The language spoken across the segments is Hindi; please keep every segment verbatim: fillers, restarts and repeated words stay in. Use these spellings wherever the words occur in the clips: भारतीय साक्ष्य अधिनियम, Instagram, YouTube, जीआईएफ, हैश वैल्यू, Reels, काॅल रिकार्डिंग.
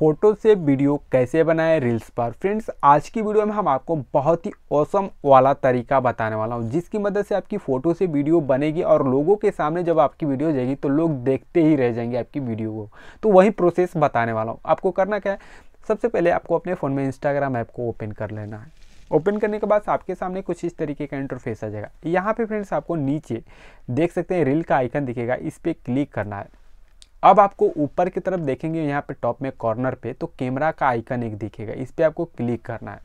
फोटो से वीडियो कैसे बनाएं रील्स पर। फ्रेंड्स, आज की वीडियो में हम आपको बहुत ही औसम वाला तरीका बताने वाला हूं, जिसकी मदद से आपकी फ़ोटो से वीडियो बनेगी और लोगों के सामने जब आपकी वीडियो जाएगी तो लोग देखते ही रह जाएंगे आपकी वीडियो को। तो वही प्रोसेस बताने वाला हूं। आपको करना क्या है, सबसे पहले आपको अपने फ़ोन में इंस्टाग्राम ऐप को ओपन कर लेना है। ओपन करने के बाद आपके सामने कुछ इस तरीके का इंटरफेस आ जाएगा। यहाँ पर फ्रेंड्स आपको नीचे देख सकते हैं रील का आइकन दिखेगा, इस पर क्लिक करना है। अब आपको ऊपर की तरफ देखेंगे यहाँ पे टॉप में कॉर्नर पे तो कैमरा का आइकन एक दिखेगा, इस पर आपको क्लिक करना है।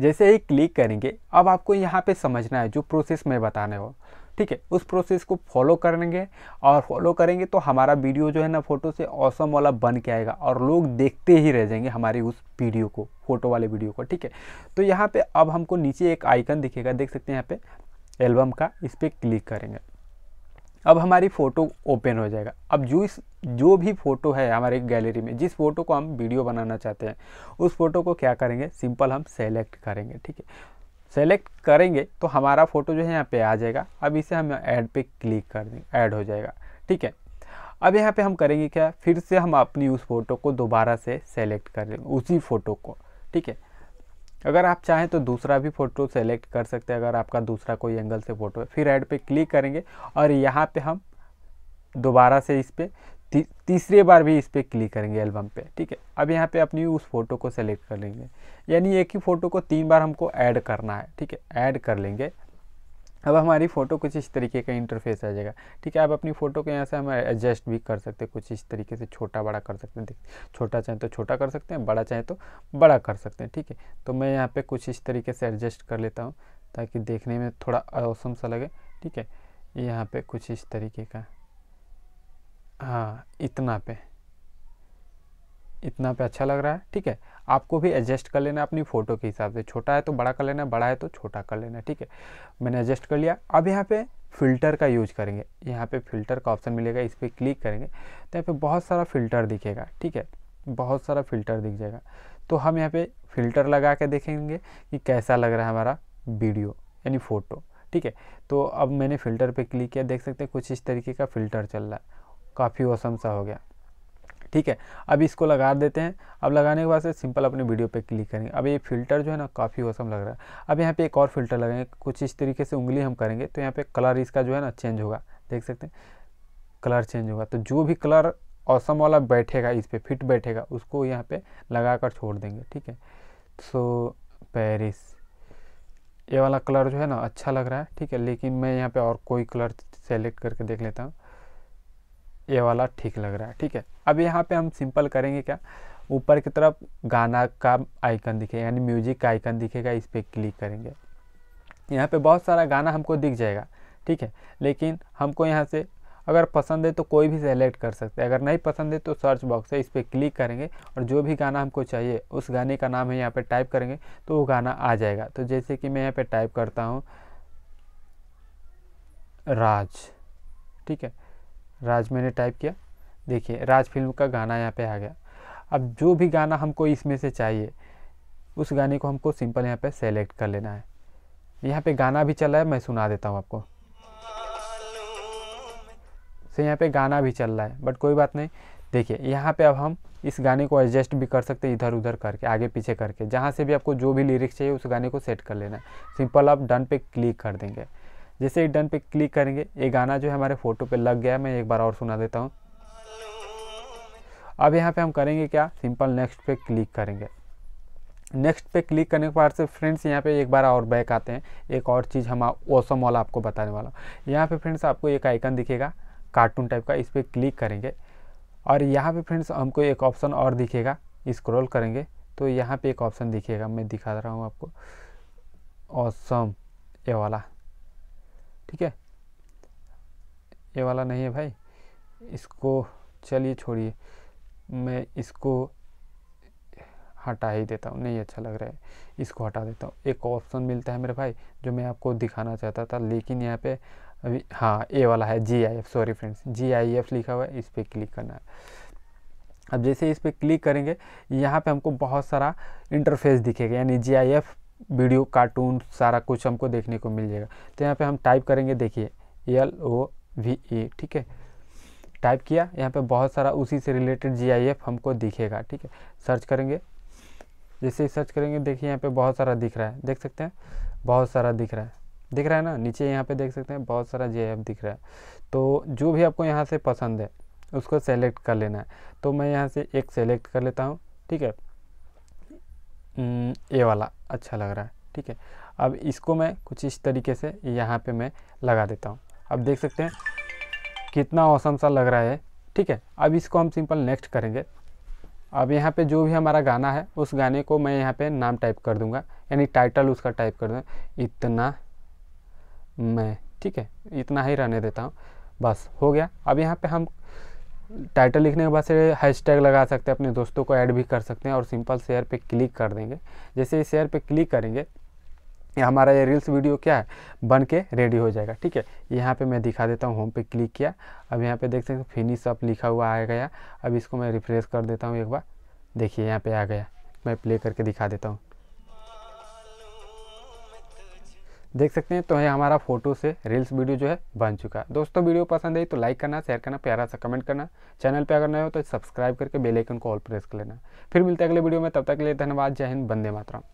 जैसे ही क्लिक करेंगे अब आपको यहाँ पे समझना है जो प्रोसेस मैं बताने हो, ठीक है, उस प्रोसेस को फॉलो करेंगे और फॉलो करेंगे तो हमारा वीडियो जो है ना फ़ोटो से ऑसम वाला बन के आएगा और लोग देखते ही रह जाएंगे हमारी उस वीडियो को, फ़ोटो वाले वीडियो को, ठीक है। तो यहाँ पर अब हमको नीचे एक आइकन दिखेगा, देख सकते हैं यहाँ पे एल्बम का, इस पर क्लिक करेंगे। अब हमारी फ़ोटो ओपन हो जाएगा। अब जो इस जो भी फ़ोटो है हमारे गैलरी में, जिस फ़ोटो को हम वीडियो बनाना चाहते हैं, उस फ़ोटो को क्या करेंगे, सिंपल हम सेलेक्ट करेंगे, ठीक है। सेलेक्ट करेंगे तो हमारा फ़ोटो जो है यहाँ पे आ जाएगा। अब इसे हम ऐड पे क्लिक कर देंगे, ऐड हो जाएगा, ठीक है। अब यहाँ पे हम करेंगे क्या, फिर से हम अपनी उस फ़ोटो को दोबारा से सेलेक्ट कर लेंगे, उसी फ़ोटो को, ठीक है। अगर आप चाहें तो दूसरा भी फ़ोटो सेलेक्ट कर सकते हैं, अगर आपका दूसरा कोई एंगल से फ़ोटो है। फिर ऐड पे क्लिक करेंगे और यहाँ पे हम दोबारा से इस पर ती, तीसरे बार भी इस पर क्लिक करेंगे एल्बम पे, ठीक है। अब यहाँ पे अपनी उस फ़ोटो को सेलेक्ट कर लेंगे, यानी एक ही फ़ोटो को तीन बार हमको ऐड करना है, ठीक है, ऐड कर लेंगे। अब हमारी फ़ोटो कुछ इस तरीके का इंटरफेस आ जाएगा, ठीक है। आप अपनी फ़ोटो को यहाँ से हम एडजस्ट भी कर सकते हैं, कुछ इस तरीके से छोटा बड़ा कर सकते हैं, छोटा चाहे तो छोटा कर सकते हैं, बड़ा चाहे तो बड़ा कर सकते हैं, ठीक है। तो मैं यहाँ पे कुछ इस तरीके से एडजस्ट कर लेता हूँ ताकि देखने में थोड़ा औसम सा लगे, ठीक है। यहाँ पर कुछ इस तरीके का, हाँ इतना पे इतना पे अच्छा लग रहा है, ठीक है। आपको भी एडजस्ट कर लेना अपनी फ़ोटो के हिसाब से, छोटा है तो बड़ा कर लेना, बड़ा है तो छोटा कर लेना, ठीक है। मैंने एडजस्ट कर लिया। अब यहाँ पे फ़िल्टर का यूज़ करेंगे, यहाँ पे फ़िल्टर का ऑप्शन मिलेगा, इस पर क्लिक करेंगे तो यहाँ पे बहुत सारा फ़िल्टर दिखेगा, ठीक है, बहुत सारा फ़िल्टर दिख जाएगा। तो हम यहाँ पर फ़िल्टर लगा के देखेंगे कि कैसा लग रहा है हमारा वीडियो यानी फ़ोटो, ठीक है। तो अब मैंने फ़िल्टर पर क्लिक किया, देख सकते हैं कुछ इस तरीके का फ़िल्टर चल रहा है, काफ़ी औसम सा हो गया, ठीक है। अब इसको लगा देते हैं। अब लगाने के बाद से सिंपल अपने वीडियो पे क्लिक करेंगे। अब ये फ़िल्टर जो है ना काफ़ी औसम लग रहा है। अब यहाँ पे एक और फ़िल्टर लगाएंगे, कुछ इस तरीके से उंगली हम करेंगे तो यहाँ पे कलर इसका जो है ना चेंज होगा, देख सकते हैं कलर चेंज होगा। तो जो भी कलर औसम वाला बैठेगा, इस पर फिट बैठेगा, उसको यहाँ पर लगा कर छोड़ देंगे, ठीक है। सो पेरिस ये वाला कलर जो है ना अच्छा लग रहा है, ठीक है, लेकिन मैं यहाँ पर और कोई कलर सेलेक्ट करके देख लेता हूँ, ये वाला ठीक लग रहा है, ठीक है। अब यहाँ पे हम सिंपल करेंगे क्या, ऊपर की तरफ गाना का आइकन दिखेगा यानी म्यूजिक का आइकन दिखेगा, इस पर क्लिक करेंगे। यहाँ पे बहुत सारा गाना हमको दिख जाएगा, ठीक है, लेकिन हमको यहाँ से अगर पसंद है तो कोई भी सेलेक्ट कर सकते हैं, अगर नहीं पसंद है तो सर्च बॉक्स है, इस पर क्लिक करेंगे और जो भी गाना हमको चाहिए उस गाने का नाम है यहाँ पर टाइप करेंगे तो वो गाना आ जाएगा। तो जैसे कि मैं यहाँ पर टाइप करता हूँ राज, ठीक है, राज मैंने टाइप किया, देखिए राज फिल्म का गाना यहाँ पे आ गया। अब जो भी गाना हमको इसमें से चाहिए उस गाने को हमको सिंपल यहाँ पे सेलेक्ट कर लेना है। यहाँ पे गाना भी चला है, मैं सुना देता हूँ आपको, सो यहाँ पे गाना भी चल रहा है, बट कोई बात नहीं। देखिए यहाँ पे अब हम इस गाने को एडजस्ट भी कर सकते हैं, इधर उधर करके, आगे पीछे करके, जहाँ से भी आपको जो भी लिरिक्स चाहिए उस गाने को सेट कर लेना है। सिंपल आप डन पे क्लिक कर देंगे। जैसे ही डन पे क्लिक करेंगे ये गाना जो है हमारे फ़ोटो पे लग गया है। मैं एक बार और सुना देता हूँ। अब यहाँ पे हम करेंगे क्या, सिंपल नेक्स्ट पे क्लिक करेंगे। नेक्स्ट पे क्लिक करने के बाद से फ्रेंड्स यहाँ पे एक बार और बैक आते हैं, एक और चीज़ हम औसम वाला आपको बताने वाला हूँ। यहाँ पे फ्रेंड्स आपको एक आइकन दिखेगा कार्टून टाइप का, इस पर क्लिक करेंगे और यहाँ पर फ्रेंड्स हमको एक ऑप्शन और दिखेगा, स्क्रॉल करेंगे तो यहाँ पर एक ऑप्शन दिखेगा, मैं दिखा रहा हूँ आपको, औसम ये वाला, ठीक है, ये वाला नहीं है भाई, इसको चलिए छोड़िए, मैं इसको हटा ही देता हूँ, नहीं अच्छा लग रहा है, इसको हटा देता हूँ। एक ऑप्शन मिलता है मेरे भाई जो मैं आपको दिखाना चाहता था, लेकिन यहाँ पे अभी, हाँ ये वाला है G I F, sorry friends, G I F लिखा हुआ है, इस पर क्लिक करना है। अब जैसे इस पर क्लिक करेंगे यहाँ पे हमको बहुत सारा इंटरफेस दिखेगा, यानी G I F video cartoon सारा कुछ हमको देखने को मिल जाएगा। तो यहाँ पे हम टाइप करेंगे, देखिए एल ओ वी ई, ठीक है, टाइप किया, यहाँ पे बहुत सारा उसी से रिलेटेड जीआईएफ हमको दिखेगा। ठीक है, सर्च करेंगे, जैसे ही सर्च करेंगे देखिए यहाँ पे बहुत सारा दिख रहा है, देख सकते हैं बहुत सारा दिख रहा है, दिख रहा है ना, नीचे यहाँ पे देख सकते हैं बहुत सारा जीआईएफ दिख रहा है। तो जो भी आपको यहाँ से पसंद है उसको सेलेक्ट कर लेना है। तो मैं यहाँ से एक सेलेक्ट कर लेता हूँ। ठीक है, ये वाला अच्छा लग रहा है। ठीक है, अब इसको मैं कुछ इस तरीके से यहाँ पे मैं लगा देता हूँ। अब देख सकते हैं कितना औसम सा लग रहा है। ठीक है, अब इसको हम सिंपल नेक्स्ट करेंगे। अब यहाँ पे जो भी हमारा गाना है उस गाने को मैं यहाँ पे नाम टाइप कर दूँगा, यानी टाइटल उसका टाइप कर दूँगा, इतना मैं। ठीक है, इतना ही रहने देता हूँ, बस हो गया। अब यहाँ पे हम टाइटल लिखने के बाद से हैशटैग लगा सकते हैं, अपने दोस्तों को ऐड भी कर सकते हैं, और सिंपल शेयर पे क्लिक कर देंगे। जैसे ही शेयर पे क्लिक करेंगे हमारा ये रील्स वीडियो क्या है बन के रेडी हो जाएगा। ठीक है, यहाँ पे मैं दिखा देता हूँ, होम पे क्लिक किया, अब यहाँ पे देख सकते हैं फिनिश अप लिखा हुआ आ गया। अब इसको मैं रिफ्रेश कर देता हूँ एक बार, देखिए यहाँ पे आ गया। मैं प्ले करके दिखा देता हूँ, देख सकते हैं। तो ये हमारा फोटो से रील्स वीडियो जो है बन चुका है। दोस्तों, वीडियो पसंद आई तो लाइक करना, शेयर करना, प्यारा सा कमेंट करना। चैनल पे अगर नए हो तो सब्सक्राइब करके बेल आइकन को ऑल प्रेस कर लेना। फिर मिलते हैं अगले वीडियो में, तब तक के लिए धन्यवाद। जय हिंद, वंदे मातरम।